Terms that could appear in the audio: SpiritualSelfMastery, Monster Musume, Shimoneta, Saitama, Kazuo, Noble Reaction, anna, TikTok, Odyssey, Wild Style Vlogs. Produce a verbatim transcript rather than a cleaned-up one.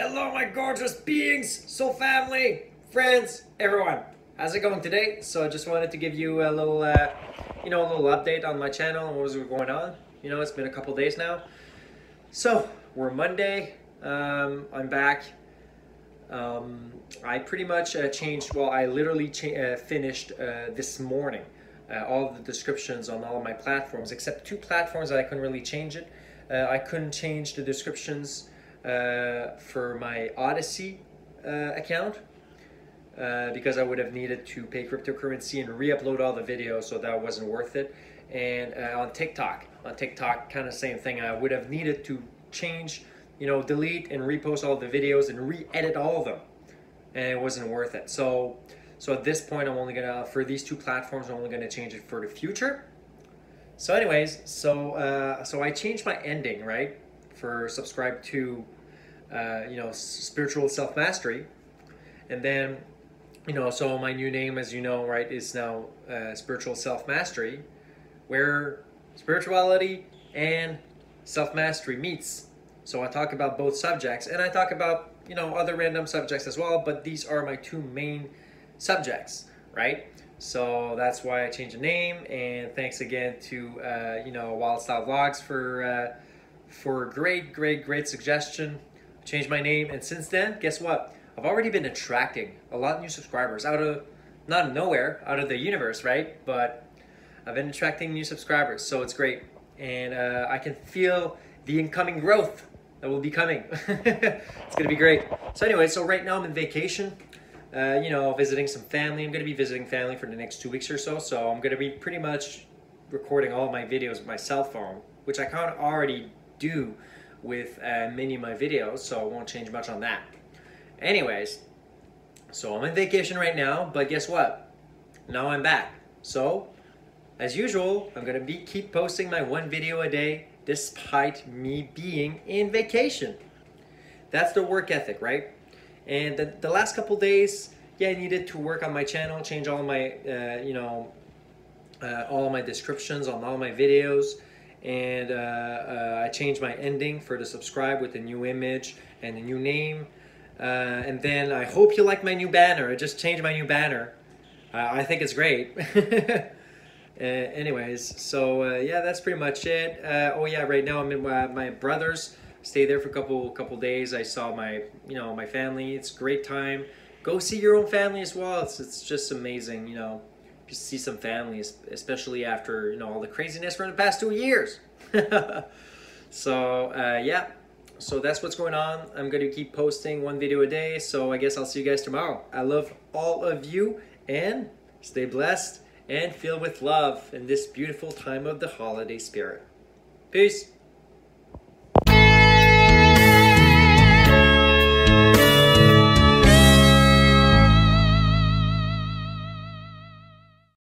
Hello my gorgeous beings, soul family, friends, everyone. How's it going today? So I just wanted to give you a little, uh, you know, a little update on my channel and what was going on. You know, it's been a couple days now. So we're Monday, um, I'm back. Um, I pretty much uh, changed, well I literally cha uh, finished uh, this morning uh, all the descriptions on all of my platforms, except two platforms that I couldn't really change it. Uh, I couldn't change the descriptions uh, for my Odyssey uh, account uh, because I would have needed to pay cryptocurrency and re-upload all the videos, so that wasn't worth it. And uh, on TikTok, on TikTok, kind of same thing. I would have needed to change, you know, delete and repost all the videos and re-edit all of them, and it wasn't worth it. So, so at this point, I'm only gonna for these two platforms, I'm only gonna change it for the future. So anyways, so uh, so I changed my ending, right, for subscribe to, uh, you know, Spiritual Self-Mastery. And then, you know, so my new name, as you know, right, is now uh, Spiritual Self-Mastery, where spirituality and self-mastery meets. So I talk about both subjects, and I talk about, you know, other random subjects as well, but these are my two main subjects, right? So that's why I changed the name, and thanks again to uh, you know, Wild Style Vlogs for uh, for a great, great, great suggestion. I changed my name, and since then, guess what? I've already been attracting a lot of new subscribers out of not nowhere, out of the universe, right? But I've been attracting new subscribers, so it's great, and uh, I can feel the incoming growth that will be coming. It's gonna be great. So anyway, so right now I'm in vacation. Uh, you know, visiting some family. I'm going to be visiting family for the next two weeks or so, so I'm going to be pretty much recording all my videos with my cell phone, which I can't already do with uh, many of my videos, so I won't change much on that. Anyways, so I'm on vacation right now, but guess what? Now I'm back. So, as usual, I'm going to be keep posting my one video a day despite me being in vacation. That's the work ethic, right? And the, the last couple days, yeah, I needed to work on my channel, change all my, uh, you know, uh, all my descriptions on all my videos, and uh, uh, I changed my ending for the subscribe with a new image and a new name. Uh, and then I hope you like my new banner. I just changed my new banner. Uh, I think it's great. uh, anyways, so uh, yeah, that's pretty much it. Uh, oh yeah, right now I'm in my, my brother's. Stay there for a couple couple days. I saw my, you know, my family. It's a great time. Go see your own family as well. It's, it's just amazing, you know, just see some families, especially after, you know, all the craziness from the past two years. So, uh, yeah. So that's what's going on. I'm going to keep posting one video a day. So I guess I'll see you guys tomorrow. I love all of you, and stay blessed and filled with love in this beautiful time of the holiday spirit. Peace.